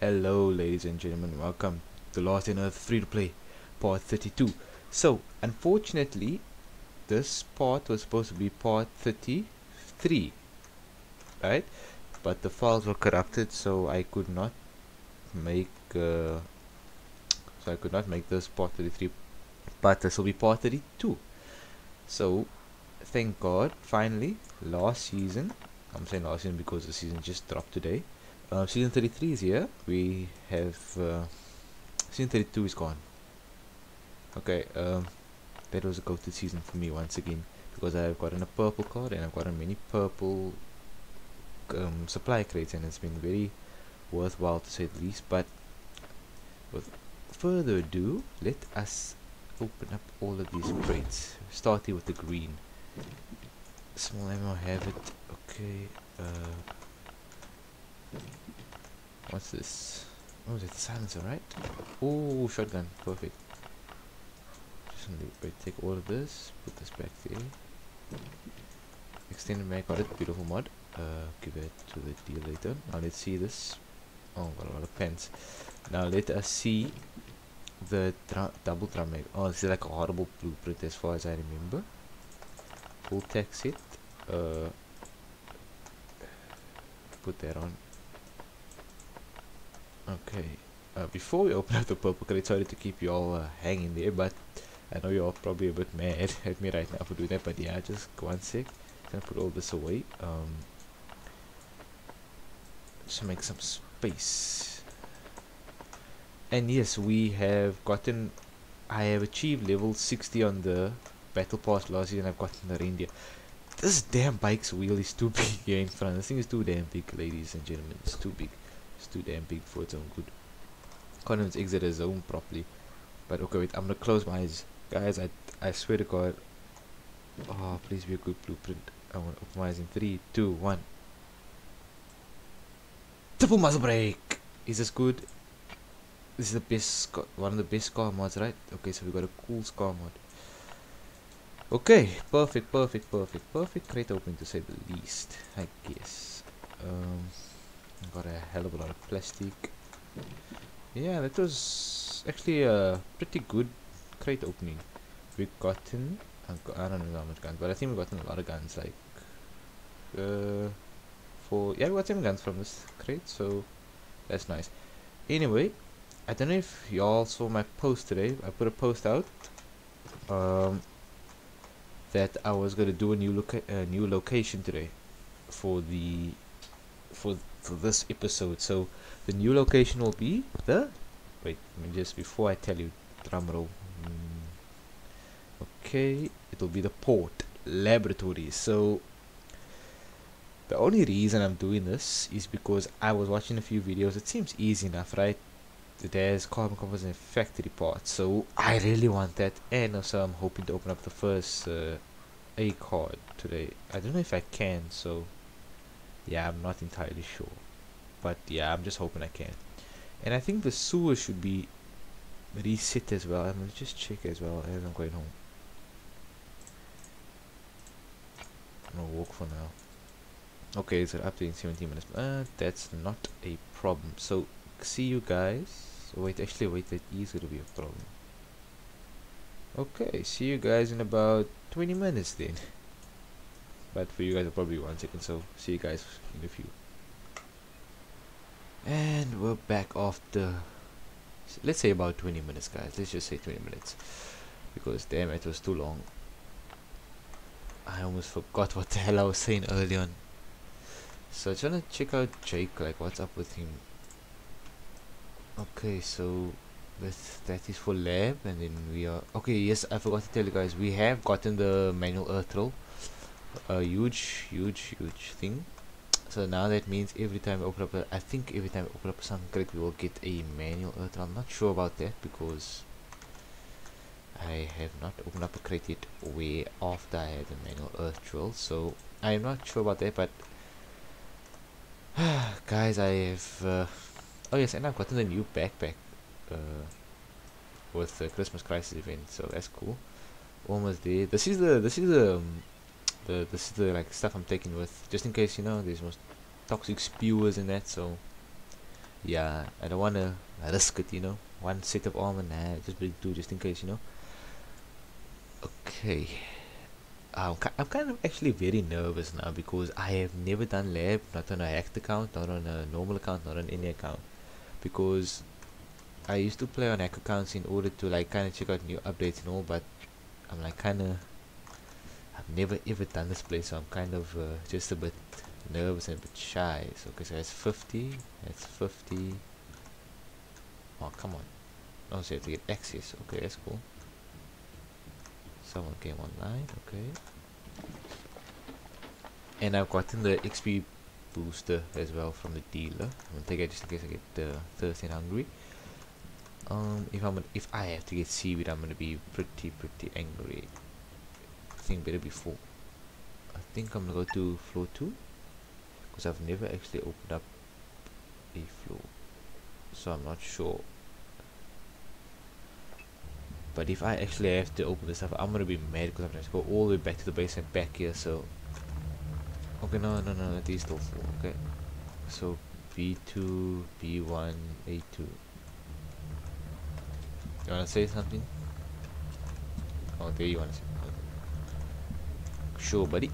Hello ladies and gentlemen, welcome to Last Day On Earth Free to Play Part 32. So unfortunately this part was supposed to be part 33, right? But the files were corrupted, so I could not make this part 33, but this will be part 32. So thank God, finally, last season — I'm saying last season because the season just dropped today — season 33 is here. We have season 32 is gone. Okay, that was a go-to season for me once again, because I've gotten a purple card and I've gotten many purple supply crates, and it's been very worthwhile to say the least. But with further ado, let us open up all of these crates, starting with the green. Small ammo, have it. Okay, what's this? Oh, is it the silencer, right? Oh, shotgun, perfect. Just take all of this, put this back there. Extended mag, got it, beautiful mod. Give it to the dealer later. Now let's see this. Oh, got a lot of pens. Now let us see the double drum mag. Oh, this is like a horrible blueprint as far as I remember. Full tech set. Put that on. Okay, before we open up the purple crate, sorry to keep you all hanging there, but I know you're all probably a bit mad at me right now for doing that, but yeah, just one sec. I'm gonna put all this away, just make some space. And yes, we have gotten — I have achieved level 60 on the battle pass last year, and I've gotten the reindeer. This damn bike's wheel is too big here in front. This thing is too damn big, ladies and gentlemen. It's too big. It's too damn big for its own good. Can't even exit a zone properly. But okay, wait, I'm gonna close my eyes, guys. I swear to God. Oh, please be a good blueprint. I want to open my eyes in 3, 2, 1. Triple muzzle brake. Is this good? This is the best, one of the best car mods, right? Okay, so we got a cool car mod. Okay, perfect crate opening to say the least, I guess. Got a hell of a lot of plastic. Yeah, that was actually a pretty good crate opening. We've gotten — I don't know how much guns, but I think we've gotten a lot of guns, like we got 7 guns from this crate, so that's nice. Anyway, I don't know if y'all saw my post today. I put a post out that I was gonna do a new location today for the for this episode. So the new location will be the — wait, I mean, just before I tell you, drum roll. Okay, it will be the port laboratory. So the only reason I'm doing this is because I was watching a few videos. It seems easy enough, right? There's carbon composite and factory parts, so I really want that. And also I'm hoping to open up the first A card today. I don't know if I can, so yeah, I'm not entirely sure, but yeah, I'm just hoping I can. And I think the sewer should be reset as well. I'm gonna just check as well as I'm going home. I'm gonna walk for now. Okay, so up to 17 minutes. That's not a problem. So see you guys. Oh, wait, actually, wait, that is gonna be a problem. Okay, see you guys in about 20 minutes then. But for you guys, it'll probably be 1 second. So see you guys in a few. And we're back after, let's say, about 20 minutes, guys. Let's just say 20 minutes, because damn, it was too long. I almost forgot what the hell I was saying early on. So I just wanna check out Jake, like what's up with him. Okay, so that is for lab, and then we are — okay, yes, I forgot to tell you guys, we have gotten the manual earth roll, a huge thing. So now that means every time we open up some crate, we will get a manual earth roll. I'm not sure about that, because I have not opened up a crate yet way after I had the manual earth roll, so I'm not sure about that. But guys, I have oh yes, and I've gotten a new backpack with the Christmas Crisis event, so that's cool. Almost there. This is the like stuff I'm taking with, just in case, you know, there's most toxic spewers and that. So Yeah, I don't want to risk it, you know. One set of armor, nah, just bring two just in case, you know. Okay, I'm kind of actually very nervous now because I have never done lab, not on a hacked account, not on a normal account, not on any account, because I used to play on hack accounts in order to like kind of check out new updates and all, but I'm like kind of, I've never ever done this play, so I'm kind of just a bit nervous and a bit shy. So, okay, so that's 50, that's 50. Oh, come on. Oh, so you have to get access. Okay, that's cool. Someone came online, okay. And I've gotten the XP booster as well from the dealer. I'm gonna take it just in case I get thirsty and hungry. If I have to get seaweed, I'm gonna be pretty angry. I think better be 4. I think I'm gonna go to floor 2 because I've never actually opened up a floor, so I'm not sure. But if I actually have to open this up, I'm gonna be mad because I'm gonna have to go all the way back to the base and back here. So okay, no, these still 4. Okay, so B2, B1, A2. You wanna say something? Oh, there you wanna say. Okay. Sure, buddy.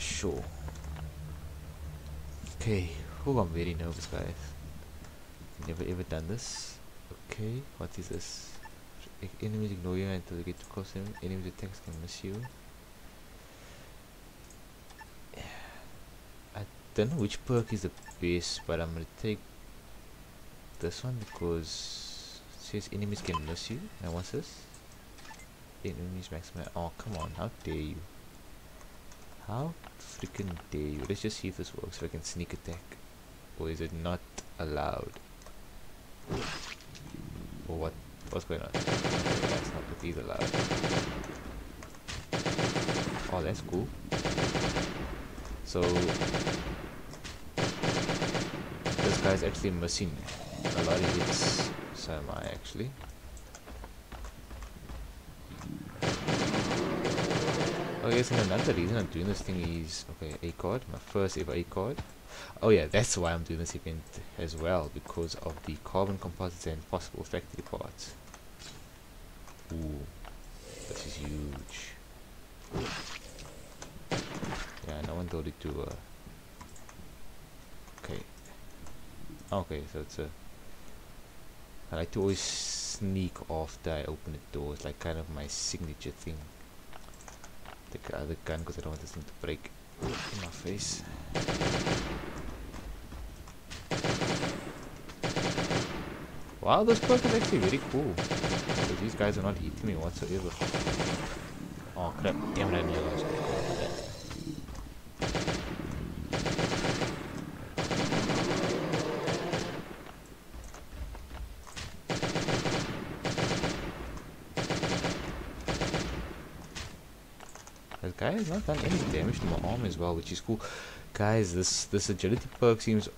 Sure. Okay. Oh, I'm very nervous, guys. Never ever done this. Okay, what is this? Enemies ignore you until they get too close to them. Enemies attacks can miss you. I don't know which perk is the best, but I'm gonna take this one because it says enemies can miss you. Now what's this? Enemies maximum. Oh, come on, how dare you? How freaking dare you? Let's just see if this works, if I can sneak attack. Or is it not allowed? Or what? What's going on? That's not with these allowed. Oh, that's cool. So this guy's actually missing a lot of hits. So am I actually. Okay, so another reason I'm doing this thing is okay, A card, my first ever A card. Oh yeah, that's why I'm doing this event as well, because of the carbon composites and possible factory parts. Ooh, this is huge. Yeah, no one told it to. Okay. Okay, so it's a. I like to always sneak after I open the door. It's like kind of my signature thing. Take the other gun because I don't want this thing to break in my face. Wow, this perk is actually very cool. So these guys are not eating me whatsoever. Oh crap, damn it, I knew I was going to go for that. This guy has not done any damage to my arm as well, which is cool. Guys, this agility perk seems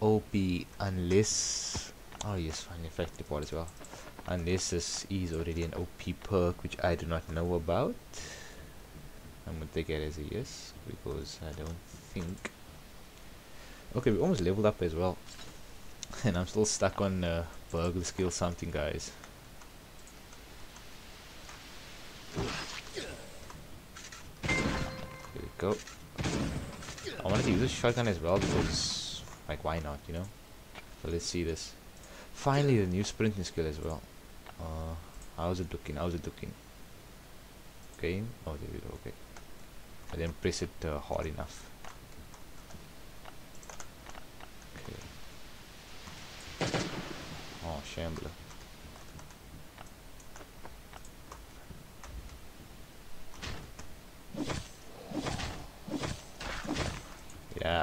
OP unless... Oh yes, finally factory part as well. Unless this is already an OP perk, which I do not know about. I'm gonna take it as a yes, because I don't think... Okay, we almost leveled up as well. And I'm still stuck on burglar skill something, guys. Here we go. I wanted to use a shotgun as well, because... Like, why not, you know? So let's see this. Finally, the new sprinting skill as well. How's it looking? Okay. Oh, there we go. Okay. I didn't press it hard enough. Okay. Oh, shambler. Yeah,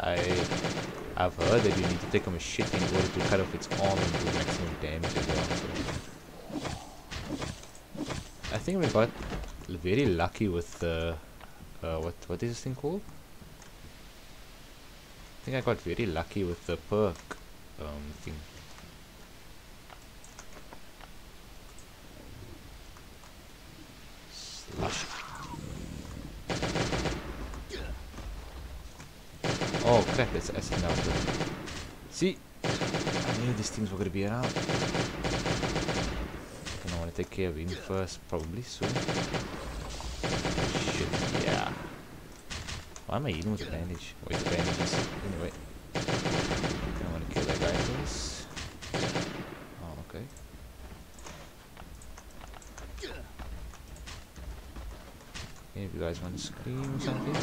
I've heard that you need to take him a shit in order to cut off its arm and do maximum damage as well. So I think we got very lucky with the what is this thing called? I think I got very lucky with the perk thing. Slash. Oh crap, that's an outfit. See? I knew these things were going to be around. And I want to take care of him first, probably soon. Shit, yeah. Why am I eating with a bandage? Wait, the bandages. Anyway. I want to kill that guy first. Oh, okay. If you guys want to scream or something.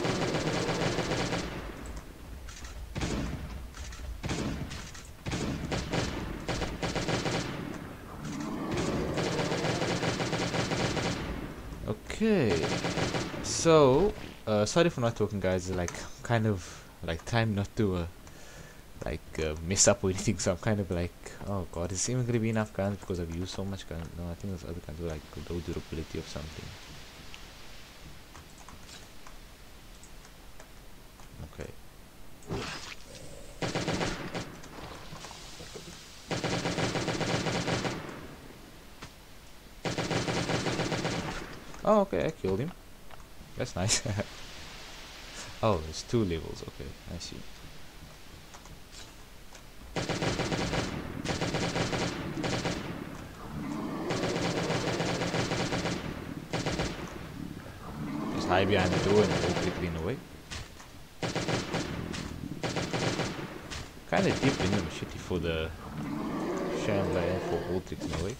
Okay, so sorry for not talking, guys. Like, kind of like time not to mess up or anything. So I'm kind of like, oh god, is it even gonna be enough guns because I've used so much guns? No, I think there's other kinds of like low durability or something. Okay. Oh, okay, I killed him. That's nice. Oh, there's two levels, okay, I see. Just hide behind the door and go quickly in the way. Kinda deep in them, shitty for the Shambler and for all tricks in the way.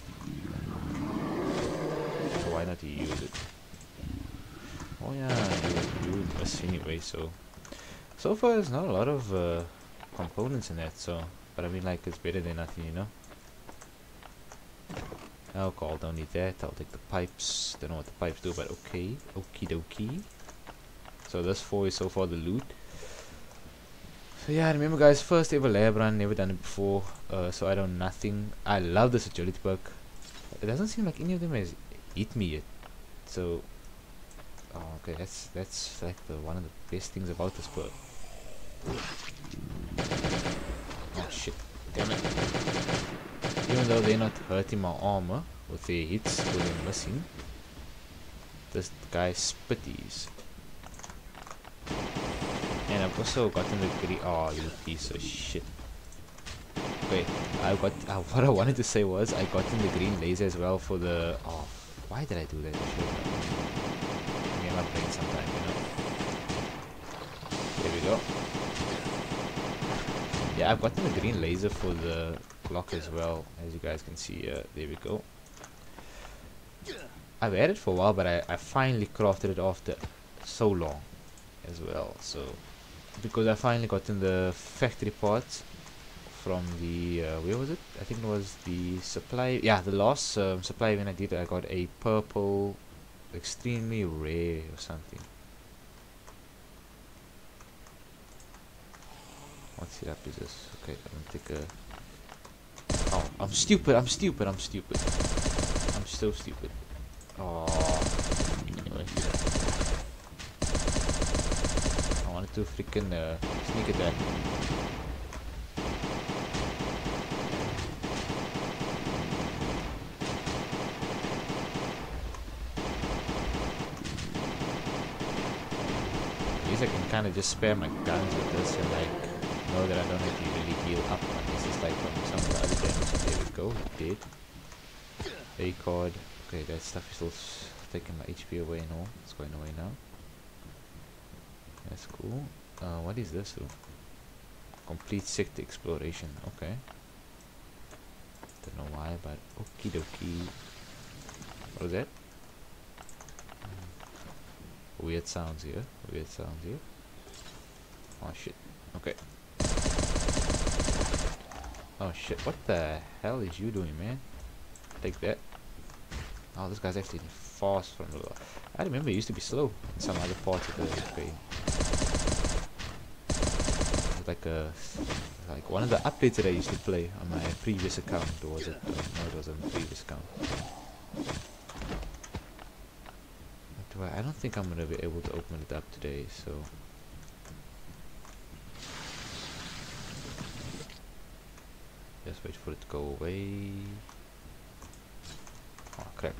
Why not use it? Oh yeah, you would do this anyway, so far there's not a lot of components in that, so, but I mean like it's better than nothing, you know. Alcohol, don't need that. I'll take the pipes. Don't know what the pipes do, but okay, okie dokie. So this four is so far the loot. So yeah, remember guys, first ever lab run, never done it before, so I don't nothing. I love this agility perk. It doesn't seem like any of them is eat me yet, so oh, okay, that's like the one of the best things about this perk. Oh shit, damn it. Even though they're not hurting my armor with their hits or they're missing, this guy spitties. And I've also gotten the gritty. Oh, you piece of shit. Okay, I got what I wanted to say was I got in the green laser as well for the oh. Why did I do that? I mean, I'm playing sometime, you know. There we go. Yeah, I've gotten the green laser for the clock as well, as you guys can see. There we go. I've had it for a while, but I finally crafted it after so long as well. So, because I finally gotten the factory parts from the where was it? I think it was the supply. Yeah, the last supply when I did, I got a purple, extremely rare or something. What's it up? Is this okay? I'm gonna take a. Oh, I'm stupid! I'm stupid! I'm stupid! I'm so stupid! Oh. Anyway. I wanted to freaking sneak attack. I can kind of just spare my guns with this and like know that I don't have to really heal up. This is like from some of the other damage. There we go, dead. A card. Okay, that stuff is still taking my HP away and all. It's going away now. That's cool. What is this though? Complete sector exploration. Okay. Don't know why, but okie dokie. What was that? Weird sounds here. Weird sounds here. Oh shit. Okay. Oh shit. What the hell is you doing, man? Take that. Oh, this guy's actually fast from the. I remember he used to be slow in some other parts of the game. Like a like one of the updates that I used to play on my previous account. Or was it? No, it was on the previous account. I don't think I'm gonna be able to open it up today, so just wait for it to go away. Oh crap.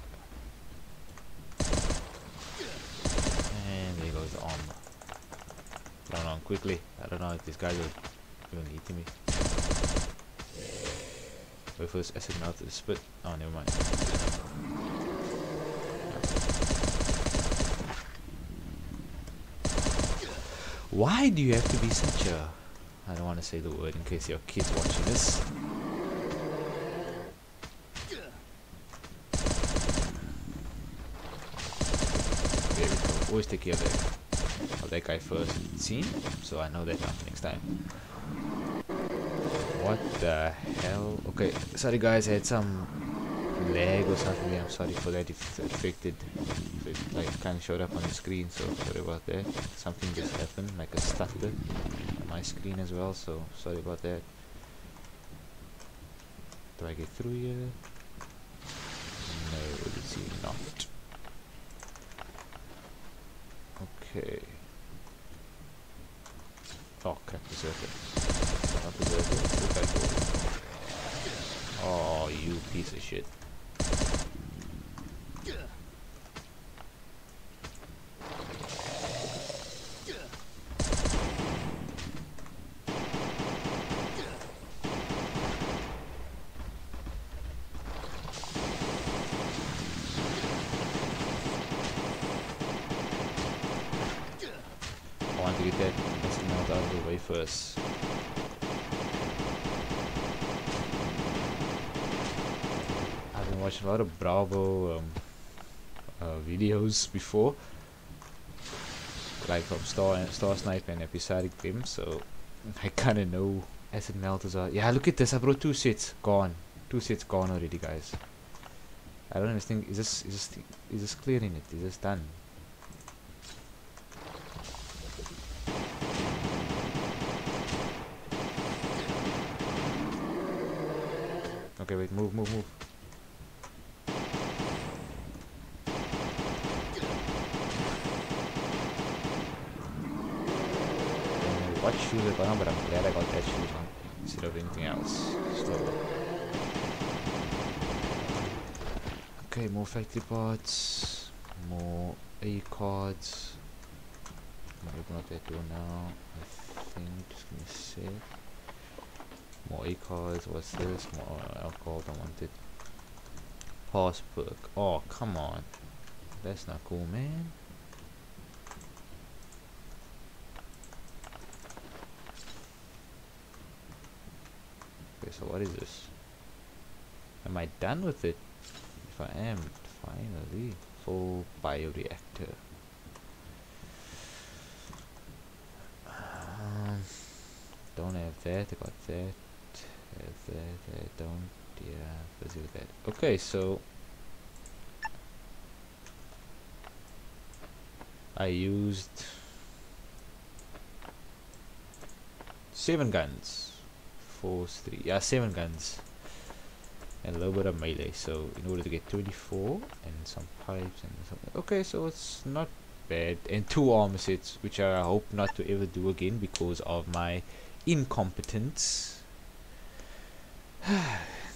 And there goes the armor. Run on quickly. I don't know if these guys are even eating me. Wait for this acid mouth to spit. Oh, never mind. Why do you have to be such a... I don't want to say the word in case your kids watching this. There we go. Always take care of that guy first. See? So I know that now for next time. What the hell? Okay, sorry guys, I had some lag or something. I'm sorry for that if it affected. It like kind of showed up on the screen, so sorry about that. Something just happened, like I stuffed it on my screen as well, so sorry about that. Do I get through here? No, it's not. Okay. Oh crap, deserted. Oh, you piece of shit. First. I've been watching a lot of Bravo videos before, like from Star Snipe and Episodic Grim, so I kinda know acid melters are. Yeah, look at this, I brought two sets gone. Two sets gone already, guys. I don't understand, is this clearing it? Is this done? Okay, wait, move. What shoes I got on, but I'm glad I got that shoes on instead of anything else. Slow. Okay, more factory parts, more A cards. I'm gonna open up that door now. I think just gonna save. More e-cards, what's this? More alcohol, don't want it. Passbook. Oh, come on. That's not cool, man. Okay, so what is this? Am I done with it? If I am, finally. Full bioreactor. Don't have that, I got that. That don't, yeah, let's do that. Okay, so I used 7 guns, 4, 3, yeah, 7 guns, and a little bit of melee. So in order to get 24 and some pipes and something. Okay, so it's not bad, and 2 armor sets, which I hope not to ever do again because of my incompetence.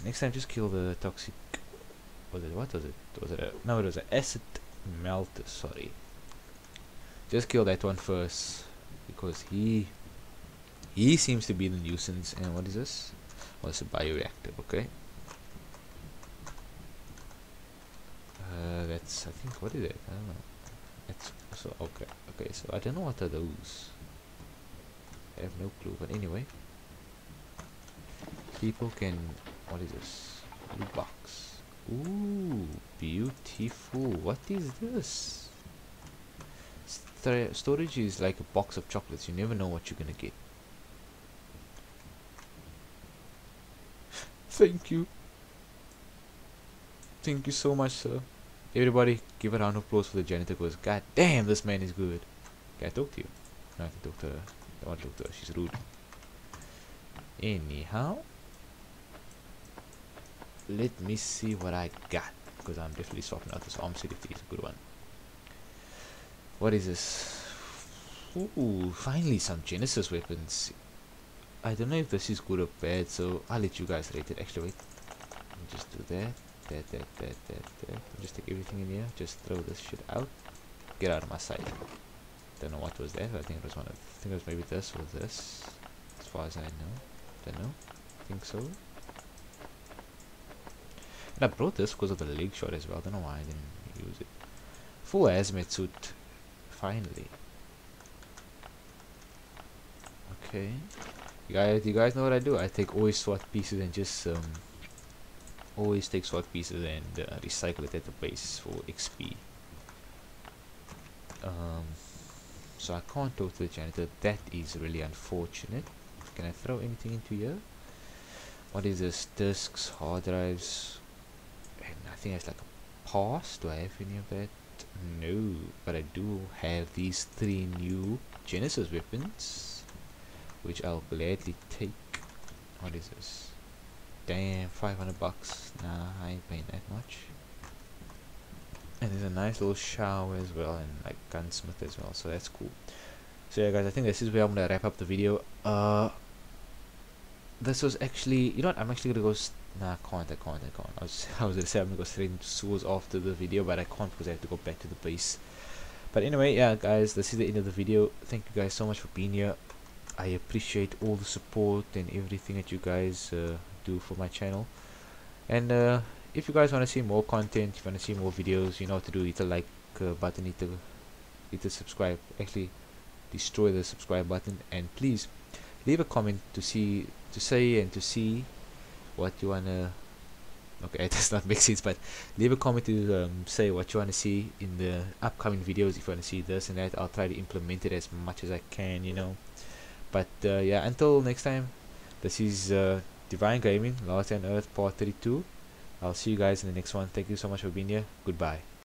Next time, just kill the toxic. Was it, what was it? Was it a, no, it was an acid melter. Sorry. Just kill that one first, because he seems to be the nuisance. And what is this? Well, it's a bioreactor. Okay. That's, I think, what is it? I don't know. It's so okay. Okay, so I don't know what are those. I have no clue. But anyway. People can, what is this? Blue box. Ooh, beautiful. What is this? Storage is like a box of chocolates. You never know what you're gonna get. Thank you. Thank you so much, sir. Everybody, give a round of applause for the janitor because god damn, this man is good. Can I talk to you? No, I can talk to her. I don't want to talk to her. She's rude. Anyhow. Let me see what I got, because I'm definitely swapping out this arm set if it's a good one. What is this? Ooh, finally some Genesis weapons. I don't know if this is good or bad, so I'll let you guys rate it. Actually, wait. Just do that. That. Just take everything in here. Just throw this shit out. Get out of my sight. Don't know what was that. I think it was one of. I think it was maybe this or this. As far as I know. Don't know. I think so. And I brought this because of the leg shot as well. I don't know why I didn't use it. Full hazmat suit. Finally. Okay. You guys know what I do? I take always SWAT pieces and just always take SWAT pieces and recycle it at the base for XP. So I can't talk to the janitor. That is really unfortunate. Can I throw anything into here? What is this? Discs, hard drives, and I think it's like a pass. Do I have any of that? No, but I do have these 3 new Genesis weapons, which I'll gladly take. What is this? Damn, 500 bucks. Nah, I ain't paying that much. And there's a nice little shower as well, and like gunsmith as well, so that's cool. So yeah guys, I think this is where I'm gonna wrap up the video. This was actually, you know what, I'm actually gonna go I can't. I was gonna say I'm gonna go straight into sewers after the video, but I can't because I have to go back to the base. But anyway, yeah guys, this is the end of the video. Thank you guys so much for being here. I appreciate all the support and everything that you guys do for my channel. And if you guys want to see more content, if you want to see more videos, you know what to do. Hit the like button, hit the subscribe, actually destroy the subscribe button, and please leave a comment to say what you wanna, okay, it does not make sense, but leave a comment to say what you wanna see in the upcoming videos. If you wanna see this and that, I'll try to implement it as much as I can, you know. But yeah, until next time, this is Divine Gaming, Last Day on Earth Part 32. I'll see you guys in the next one. Thank you so much for being here. Goodbye.